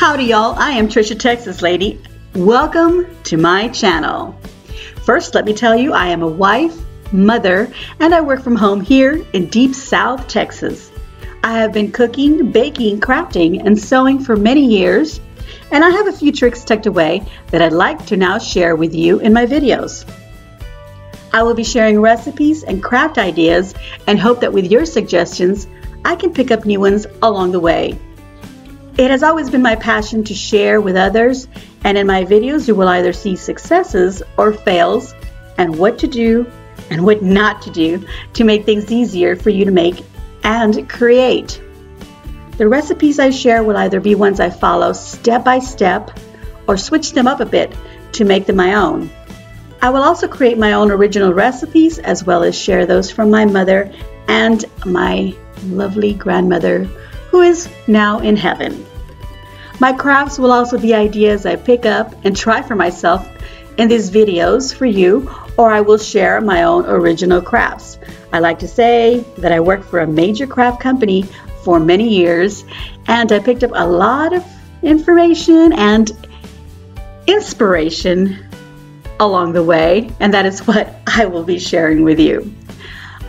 Howdy y'all, I am Trisha Texas Lady. Welcome to my channel. First, let me tell you, I am a wife, mother, and I work from home here in deep South Texas. I have been cooking, baking, crafting, and sewing for many years, and I have a few tricks tucked away that I'd like to now share with you in my videos. I will be sharing recipes and craft ideas and hope that with your suggestions, I can pick up new ones along the way. It has always been my passion to share with others, and in my videos you will either see successes or fails and what to do and what not to do to make things easier for you to make and create. The recipes I share will either be ones I follow step by step or switch them up a bit to make them my own. I will also create my own original recipes as well as share those from my mother and my lovely grandmother, who is now in heaven. My crafts will also be ideas I pick up and try for myself in these videos for you, or I will share my own original crafts. I like to say that I worked for a major craft company for many years, and I picked up a lot of information and inspiration along the way, and that is what I will be sharing with you.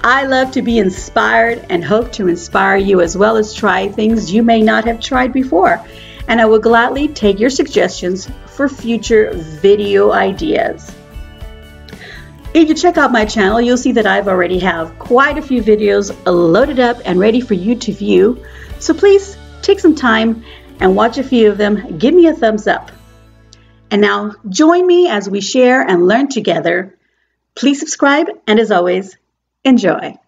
I love to be inspired and hope to inspire you as well as try things you may not have tried before. And I will gladly take your suggestions for future video ideas. If you check out my channel, you'll see that I've already have quite a few videos loaded up and ready for you to view. So please take some time and watch a few of them. Give me a thumbs up. And now join me as we share and learn together. Please subscribe, and as always, enjoy.